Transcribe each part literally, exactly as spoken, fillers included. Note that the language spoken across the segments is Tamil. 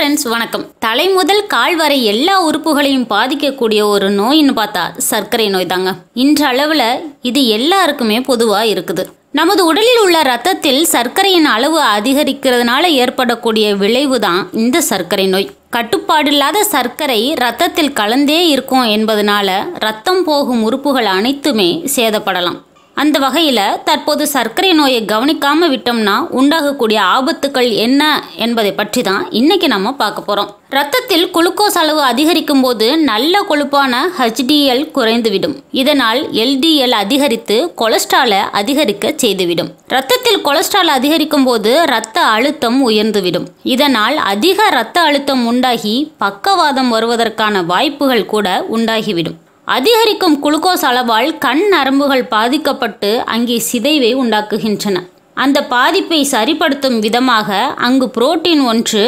ஃப்ரெண்ட்ஸ் வணக்கம். தலை முதல் கால் வரை எல்லா உறுப்புகளையும் பாதிக்கக்கூடிய ஒரு நோயின்னு பார்த்தா சர்க்கரை நோய் தாங்க. இன்றளவில் இது எல்லாருக்குமே பொதுவாக இருக்குது. நமது உடலில் உள்ள ரத்தத்தில் சர்க்கரையின் அளவு அதிகரிக்கிறதுனால ஏற்படக்கூடிய விளைவு தான் இந்த சர்க்கரை நோய். கட்டுப்பாடில்லாத சர்க்கரை ரத்தத்தில் கலந்தே இருக்கும் என்பதனால ரத்தம் போகும் உறுப்புகள் அனைத்துமே சேதப்படலாம். அந்த வகையில் தற்போது சர்க்கரை நோயை கவனிக்காமல் விட்டோம்னா உண்டாகக்கூடிய ஆபத்துக்கள் என்ன என்பதை பற்றி தான் இன்றைக்கி நம்ம பார்க்க போகிறோம். ரத்தத்தில் குளுக்கோஸ் அளவு அதிகரிக்கும் போது நல்ல கொழுப்பான ஹெச்டிஎல் குறைந்துவிடும். இதனால் எல்டிஎல் அதிகரித்து கொலஸ்ட்ராலை அதிகரிக்க செய்துவிடும். ரத்தத்தில் கொலஸ்ட்ரால் அதிகரிக்கும் போது இரத்த அழுத்தம் உயர்ந்துவிடும். இதனால் அதிக இரத்த அழுத்தம் உண்டாகி பக்கவாதம் வருவதற்கான வாய்ப்புகள் கூட உண்டாகிவிடும். அதிகரிக்கும் குளுக்கோஸ் அளவால் கண் நரம்புகள் பாதிக்கப்பட்டு அங்கே சிதைவை உண்டாக்குகின்றன. அந்த பாதிப்பை சரிப்படுத்தும் விதமாக அங்கு புரோட்டீன் ஒன்று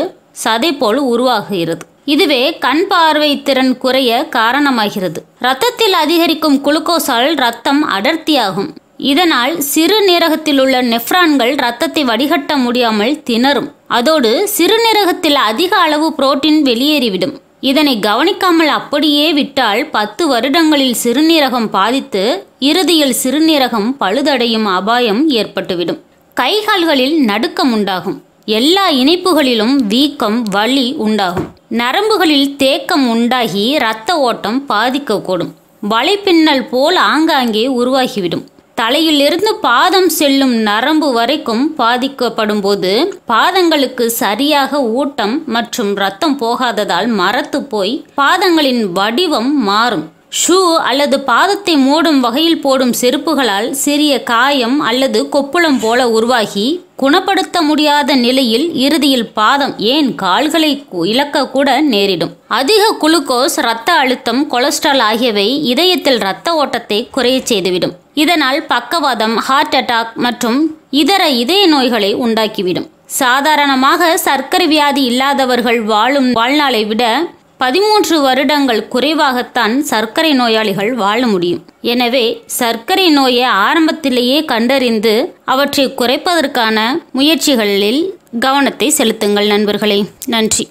சதை போல் உருவாகுகிறது. இதுவே கண் பார்வை திறன் குறைய காரணமாகிறது. இரத்தத்தில் அதிகரிக்கும் குளுக்கோஸால் இரத்தம் அடர்த்தியாகும். இதனால் சிறுநீரகத்தில் உள்ள நெஃப்ரான்கள் இரத்தத்தை வடிகட்ட முடியாமல் திணறும். அதோடு சிறுநீரகத்தில் அதிக அளவு புரோட்டீன் வெளியேறிவிடும். இதனை கவனிக்காமல் அப்படியே விட்டால் பத்து வருடங்களில் சிறுநீரகம் பாதித்து இறுதியில் சிறுநீரகம் பழுதடையும் அபாயம் ஏற்பட்டுவிடும். கைகால்களில் நடுக்கம் உண்டாகும். எல்லா இணைப்புகளிலும் வீக்கம், வலி உண்டாகும். நரம்புகளில் தேக்கம் உண்டாகி இரத்த ஓட்டம் பாதிக்கக்கூடும். வலைப்பின்னல் போல் ஆங்காங்கே உருவாகிவிடும். தலையிலிருந்து பாதம் செல்லும் நரம்பு வரைக்கும் பாதிக்கப்படும் போது பாதங்களுக்கு சரியாக ஊட்டம் மற்றும் இரத்தம் போகாததால் மரத்து போய் பாதங்களின் வடிவம் மாறும். ஷூ அல்லது பாதத்தை மூடும் வகையில் போடும் செருப்புகளால் சிறிய காயம் அல்லது கொப்புளம் போல உருவாகி குணப்படுத்த முடியாத நிலையில் இறுதியில் பாதம், ஏன் கால்களை இழக்க கூட நேரிடும். அதிக குளுக்கோஸ், இரத்த அழுத்தம், கொலஸ்ட்ரால் ஆகியவை இதயத்தில் இரத்த ஓட்டத்தை குறைய செய்துவிடும். இதனால் பக்கவாதம், ஹார்ட் அட்டாக் மற்றும் இதர இதய நோய்களை உண்டாக்கிவிடும். சாதாரணமாக சர்க்கரை வியாதி இல்லாதவர்கள் வாழும் வாழ்நாளை விட பதிமூன்று வருடங்கள் குறைவாகத்தான் சர்க்கரை நோயாளிகள் வாழ முடியும். எனவே சர்க்கரை நோயை ஆரம்பத்திலேயே கண்டறிந்து அவற்றை குறைப்பதற்கான முயற்சிகளில் கவனத்தை செலுத்துங்கள் நண்பர்களே. நன்றி.